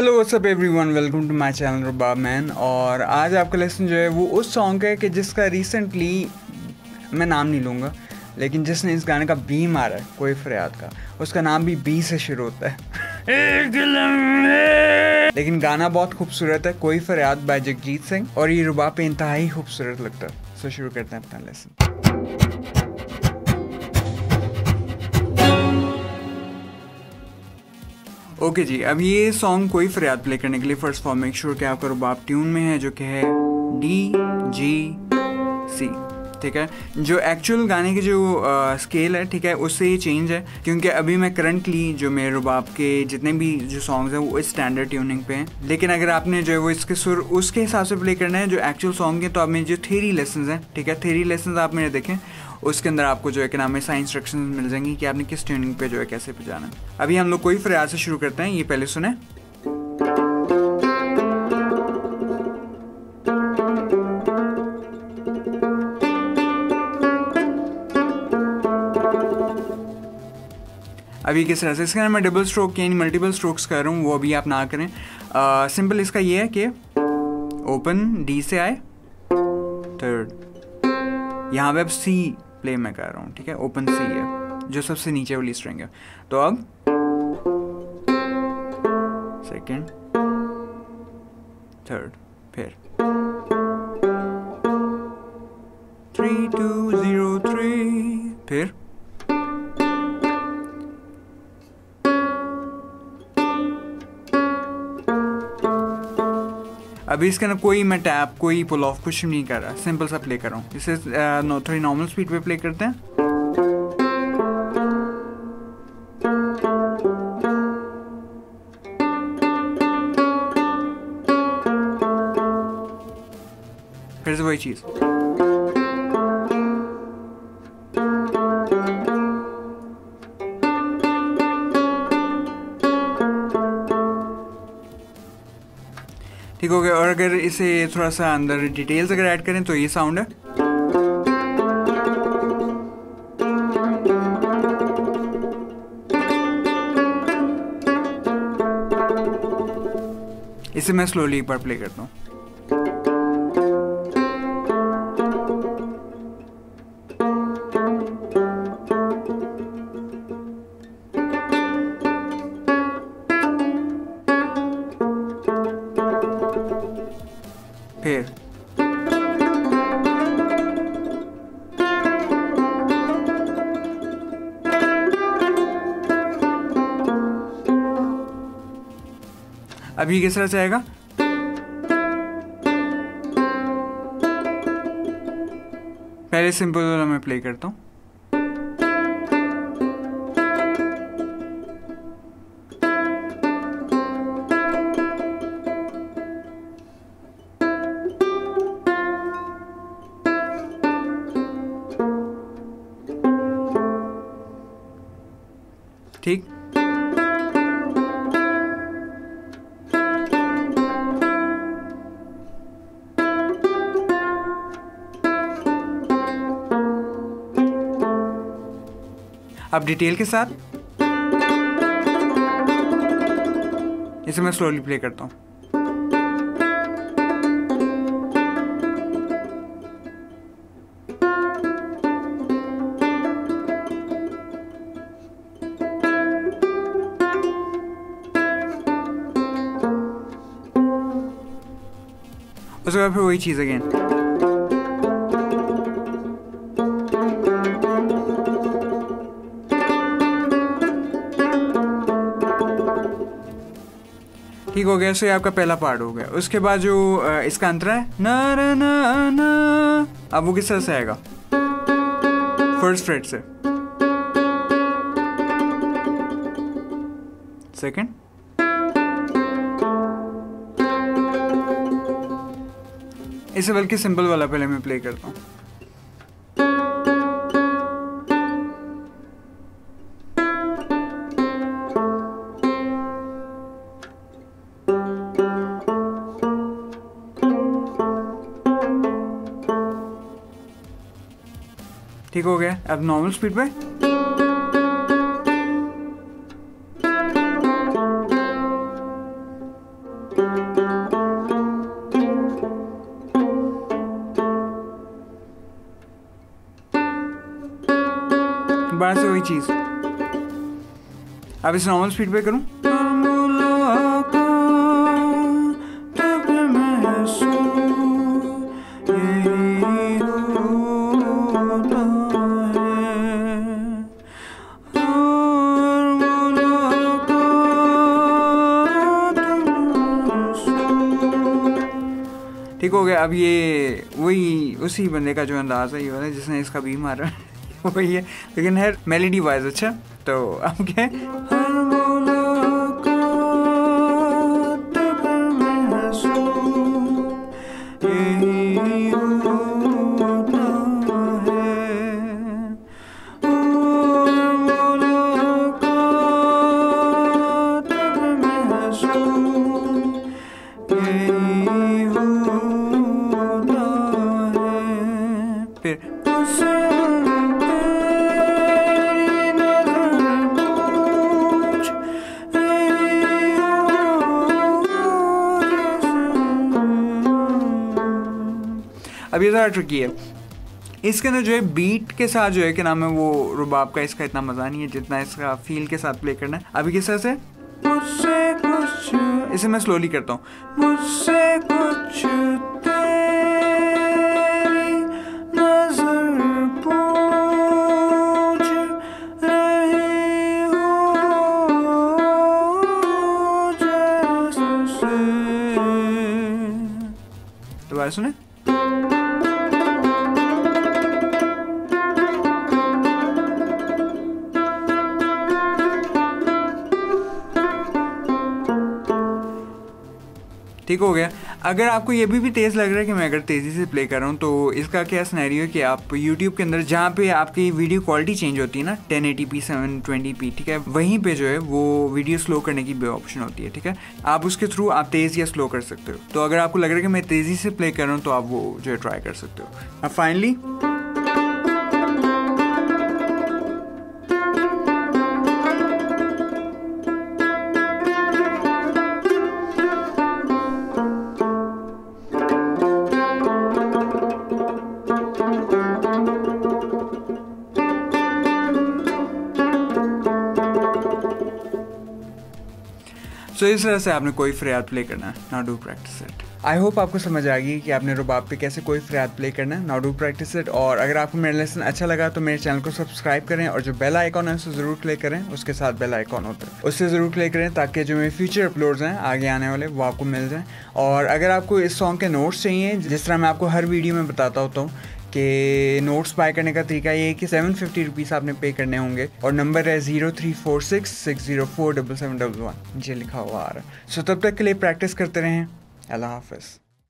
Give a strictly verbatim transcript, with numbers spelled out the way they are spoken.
Hello what's up everyone, welcome to my channel Rabab man. और आज आपका लेसन जो है वो उस सॉन्ग का है कि जिसका रिसेंटली मैं नाम नहीं लूँगा, लेकिन जिसने इस गाने का बी मारा है, कोई फरियाद का, उसका नाम भी बी से शुरू होता है। लेकिन गाना बहुत खूबसूरत है, कोई फरियाद बाय जगजीत सिंह, और ये रुबाब पे इंतहाई खूबसूरत लगता है। सो शुरू करते हैं अपना लेसन। ओके okay जी, अब ये सॉन्ग कोई फरियाद प्ले करने के लिए फर्स्ट फॉर्म मेक श्योर कि आपका रुबाब ट्यून में है, जो कि है डी जी सी, ठीक है। जो एक्चुअल गाने की जो आ, स्केल है, ठीक है, उससे ये चेंज है, क्योंकि अभी मैं करंटली जो मेरे रुबाब के जितने भी जो सॉन्ग्स हैं वो स्टैंडर्ड ट्यूनिंग पे हैं। लेकिन अगर आपने जो है वो इसके सुर उसके हिसाब से प्ले करना है जो एक्चुअल सॉन्ग है, तो आप मेरे जो थ्योरी लेसन्स हैं, ठीक है, थ्योरी लेसन्स आप मेरे देखें, उसके अंदर आपको जो है कि नाम है साइंस इंस्ट्रक्शंस मिल जाएंगी कि आपने किस ट्यूनिंग पे जो है कैसे बजाना है। अभी हम लोग कोई फरियाद से शुरू करते हैं, ये पहले सुने। अभी किस तरह से इसके अंदर मैं डबल स्ट्रोक यानी मल्टीपल स्ट्रोक्स कर रहा हूँ, वो अभी आप ना करें। आ, सिंपल इसका ये है कि ओपन डी से आए थर्ड, यहाँ पे अब सी प्ले में कर रहा हूँ, ठीक है, ओपन सी है जो सबसे नीचे वाली स्ट्रिंग है। तो अब सेकंड, थर्ड, फिर थ्री टू जीरो थ्री, फिर अभी इसके ना कोई मैं टैप कोई पुल ऑफ कुछ नहीं कर रहा, सिंपल सा प्ले कर रहा हूँ। इसे थोड़ी नॉर्मल स्पीड पे प्ले करते हैं। फिर से वही चीज, ठीक हो गया। और अगर इसे थोड़ा सा अंदर डिटेल्स अगर ऐड करें तो ये साउंड है। इसे मैं स्लोली एक बार प्ले करता हूँ। फिर अभी किस तरह से आएगा, पहले सिंपल वाला मैं प्ले करता हूं। ठीक, अब डिटेल के साथ इसे मैं स्लोली प्ले करता हूं। उसके बाद फिर वही चीज़ अगेन। ठीक हो गया, सो ये आपका पहला पार्ट हो गया। उसके बाद जो इसका अंतरा है ना ना ना ना, अब वो किस तरह से आएगा, फर्स्ट फ्रेट से, सेकंड, इसे बल्कि सिंपल वाला पहले मैं प्ले करता हूँ। ठीक हो गया, अब नॉर्मल स्पीड पे। कोई चीज। अब इस नॉर्मल स्पीड पे करूं। ठीक हो गया। अब ये वही उसी बंदे का जो अंदाज़ है, ये वाला जिसने इसका बी मारा वही है, लेकिन है मेलेडी वाइज। अच्छा तो अब क्या अब ये ज़रा ट्रिकी है। इसके अंदर जो है बीट के साथ जो है कि नाम है वो रुबाब का इसका इतना मज़ा नहीं है जितना इसका फील के साथ प्ले करना है। अभी किस तरह से मुझसे कुछ, इसे मैं स्लोली करता हूँ। मुझसे कुछ तेरी नजर पूछ रही हो जैसे। दोबारा सुने। ठीक हो गया। अगर आपको ये भी भी तेज़ लग रहा है कि मैं अगर तेज़ी से प्ले कर रहा हूँ, तो इसका क्या सिनेरियो है कि आप YouTube के अंदर जहाँ पे आपकी वीडियो क्वालिटी चेंज होती है ना ten eighty P seven twenty P, ठीक है, वहीं पे जो है वो वीडियो स्लो करने की भी ऑप्शन होती है। ठीक है, आप उसके थ्रू आप तेज़ या स्लो कर सकते हो। तो अगर आपको लग रहा है कि मैं तेज़ी से प्ले कर रहा हूँ, तो आप वो जो है ट्राई कर सकते हो। अब फाइनली तो so, इस तरह से आपने कोई फरियाद प्ले करना है, now do practice it. I hope आपको समझ आ गई कि आपने रुबाब पे कैसे कोई फरियाद प्ले करना है, नाउ डू प्रैक्टिस इट। और अगर आपको मेरा लेसन अच्छा लगा तो मेरे चैनल को सब्सक्राइब करें और जो बेल आइकॉन है उसे ज़रूर क्लिक करें। उसके साथ बेल आइकॉन होता है उससे ज़रूर क्लिक करें ताकि जो मेरे फ्यूचर अपलोड्स हैं आगे आने वाले वो आपको मिल जाएँ। और अगर आपको इस सॉन्ग के नोट्स चाहिए, जिस तरह मैं आपको हर वीडियो में बताता होता हूँ कि नोट्स बाय करने का तरीका ये है कि सेवन फिफ्टी रुपीज़ आपने पे करने होंगे और नंबर है zero three four six six zero four double seven double one, ये लिखा हुआ आ रहा है। सो तब तक के लिए प्रैक्टिस करते रहें। अल्लाह हाफिज़।